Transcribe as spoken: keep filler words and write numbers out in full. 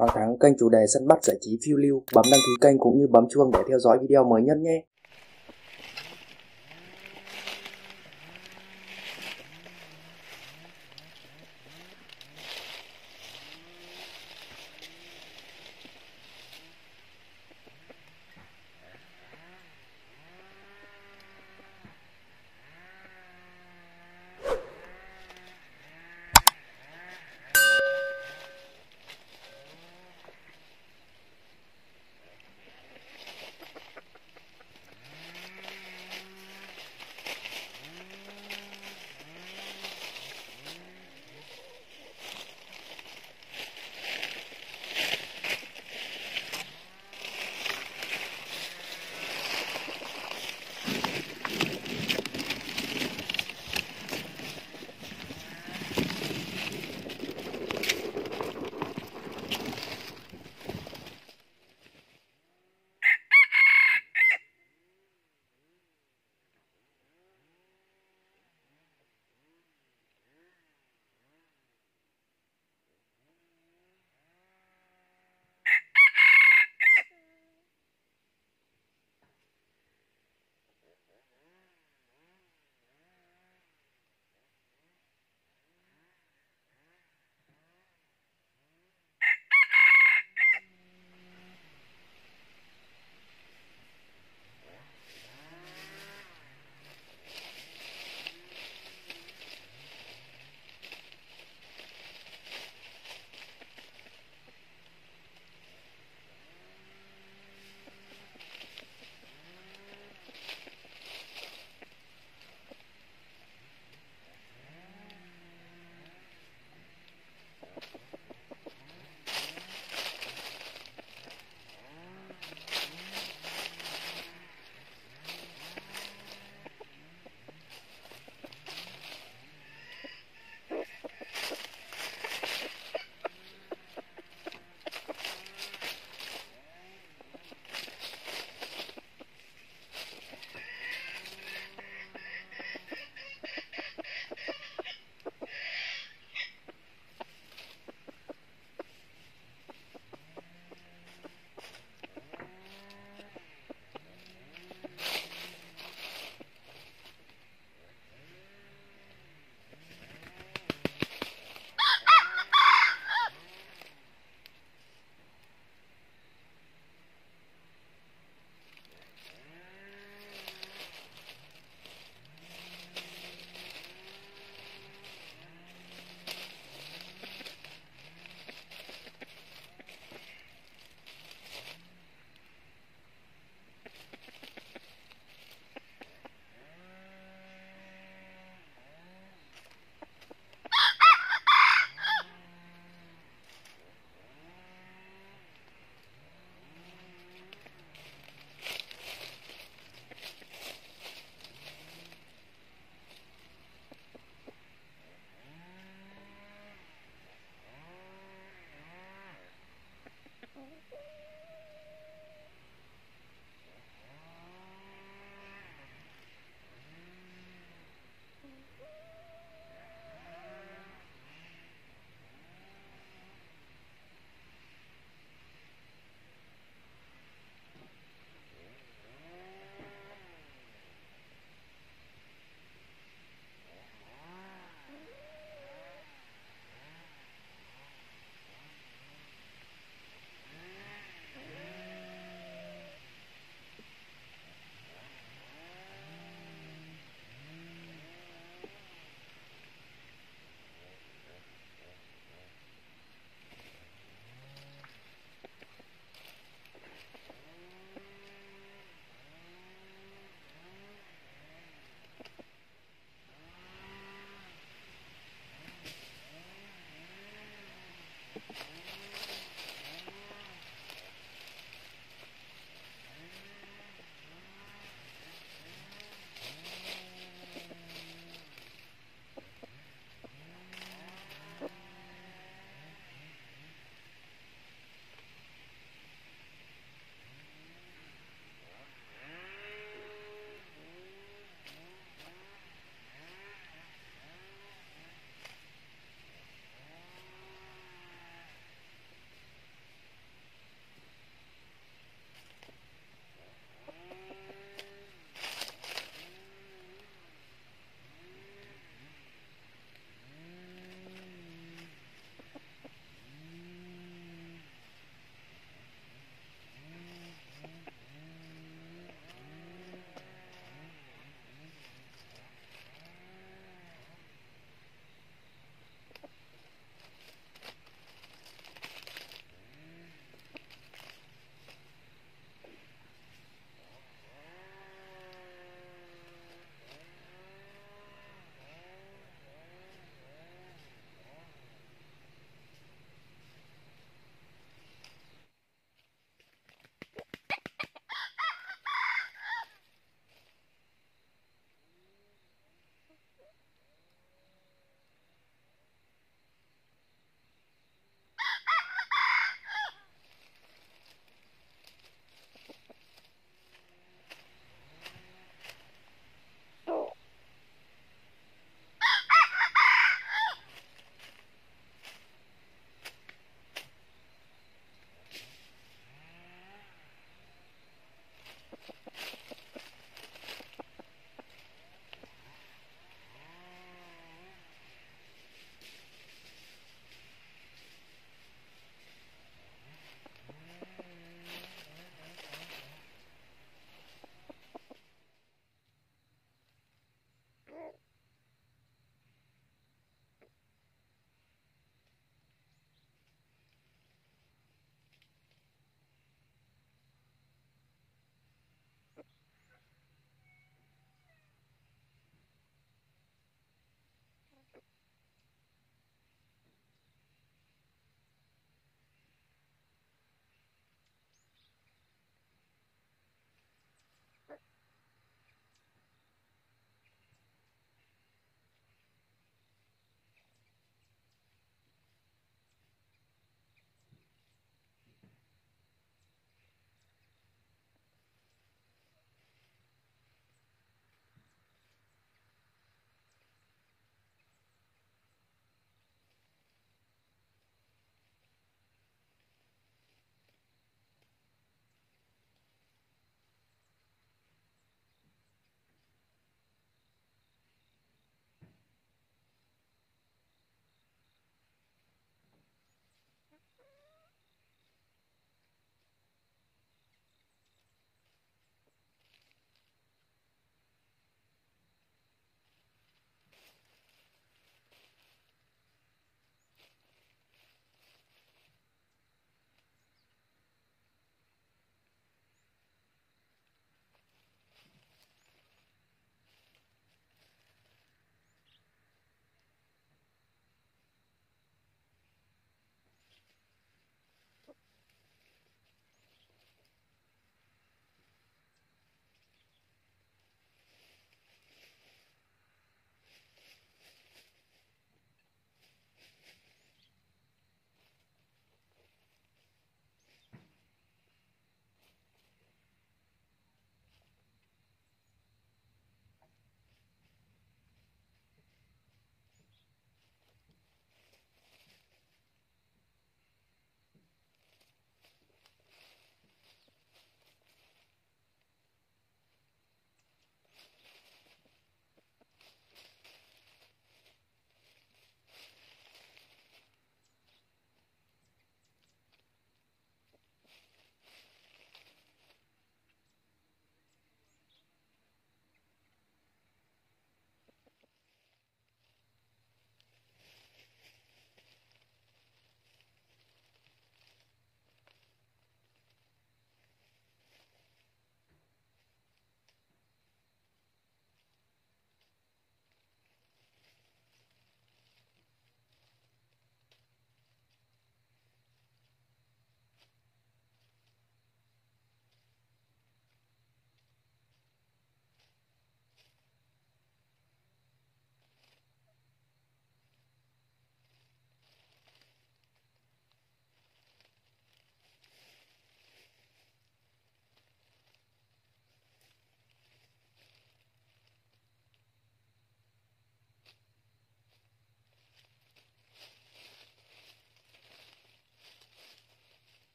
Hoàng Thắng, kênh chủ đề săn bắt giải trí phiêu lưu. Bấm đăng ký kênh cũng như bấm chuông để theo dõi video mới nhất nhé.